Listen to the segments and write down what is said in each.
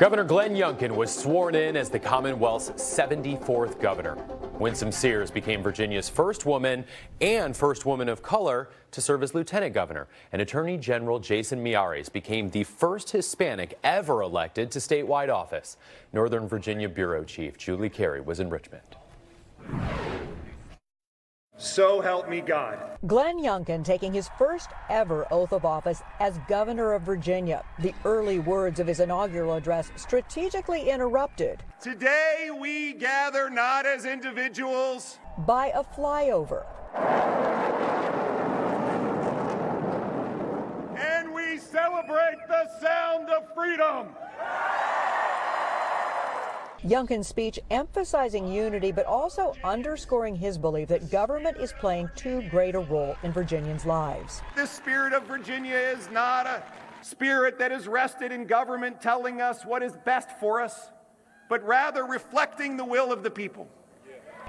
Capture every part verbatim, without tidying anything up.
Governor Glenn Youngkin was sworn in as the Commonwealth's seventy-fourth governor. Winsome Sears became Virginia's first woman and first woman of color to serve as lieutenant governor. And Attorney General Jason Miyares became the first Hispanic ever elected to statewide office. Northern Virginia Bureau Chief Julie Carey was in Richmond. So help me God. Glenn Youngkin taking his first ever oath of office as governor of Virginia. The early words of his inaugural address strategically interrupted. Today we gather not as individuals. By a flyover. And we celebrate the sound of freedom. Youngkin's speech emphasizing unity, but also underscoring his belief that government is playing too great a role in Virginians' lives. The spirit of Virginia is not a spirit that is rested in government telling us what is best for us, but rather reflecting the will of the people.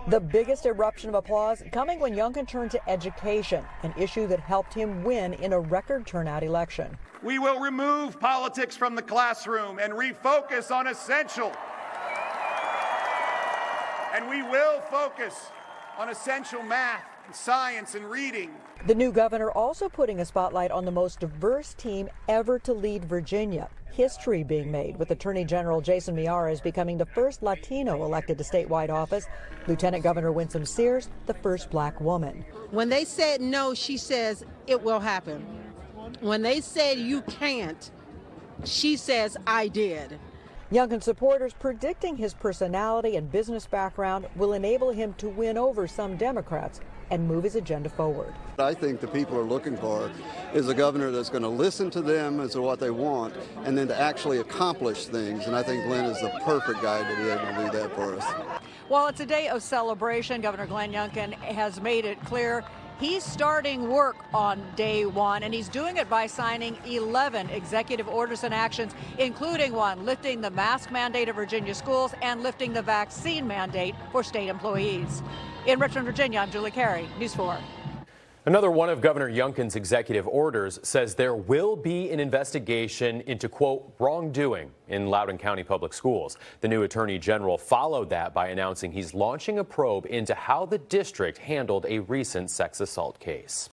The biggest eruption of applause coming when Youngkin turned to education, an issue that helped him win in a record turnout election. We will remove politics from the classroom and refocus on essential. And we will focus on essential math, and science, and reading. The new governor also putting a spotlight on the most diverse team ever to lead Virginia. History being made with Attorney General Jason Miyares becoming the first Latino elected to statewide office. Lieutenant Governor Winsome Sears, the first black woman. When they said no, she says it will happen. When they said you can't, she says I did. Youngkin supporters predicting his personality and business background will enable him to win over some Democrats and move his agenda forward. I think the people are looking for is a governor that's going to listen to them as to what they want and then to actually accomplish things. And I think Glenn is the perfect guy to be able to do that for us. While it's a day of celebration, Governor Glenn Youngkin has made it clear he's starting work on day one, and he's doing it by signing eleven executive orders and actions, including one lifting the mask mandate of Virginia schools and lifting the vaccine mandate for state employees. In Richmond, Virginia, I'm Julie Carey, News four. Another one of Governor Youngkin's executive orders says there will be an investigation into, quote, wrongdoing in Loudoun County Public Schools. The new attorney general followed that by announcing he's launching a probe into how the district handled a recent sex assault case.